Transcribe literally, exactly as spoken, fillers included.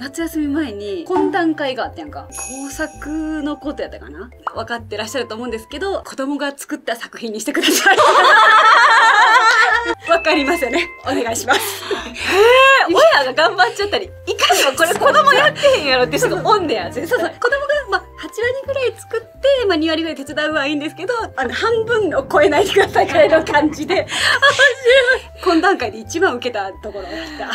夏休み前に懇談会があったやんか。工作のことやったかな、分かってらっしゃると思うんですけど、子供が作った作品にしてください。わかりますよね、お願いします。へえ、親が頑張っちゃったり、いかにもこれ子供やってへんやろって人がおんねや。そうそう、子供がまあはちわりぐらい作って、まあ、にわりぐらい手伝うはいいんですけど、あの半分を超えないでくださいぐらいの感じで懇談会で一番受けたところが来た。